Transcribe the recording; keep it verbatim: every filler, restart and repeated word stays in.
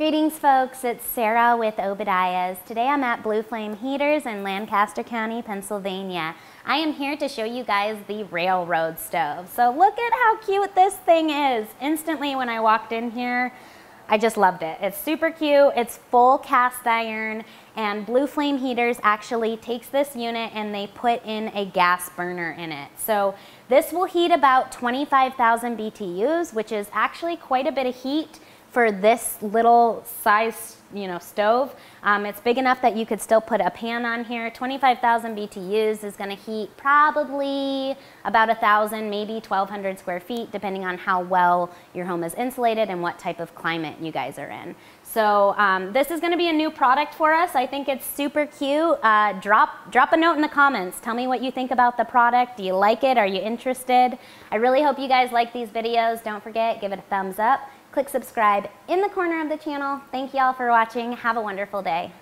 Greetings folks, it's Sarah with Obadiah's. Today I'm at Blu Flame Heaters in Lancaster County, Pennsylvania. I am here to show you guys the Railroad stove. So look at how cute this thing is. Instantly when I walked in here, I just loved it. It's super cute, it's full cast iron, and Blu Flame Heaters actually takes this unit and they put in a gas burner in it. So this will heat about twenty-five thousand B T Us, which is actually quite a bit of heat for this little size, you know, stove. Um, it's big enough that you could still put a pan on here. twenty-five thousand B T Us is gonna heat probably about a thousand, maybe twelve hundred square feet, depending on how well your home is insulated and what type of climate you guys are in. So um, this is gonna be a new product for us. I think it's super cute. Uh, drop, drop a note in the comments. Tell me what you think about the product. Do you like it? Are you interested? I really hope you guys like these videos. Don't forget, give it a thumbs up. Click subscribe in the corner of the channel. Thank y'all for watching. Have a wonderful day.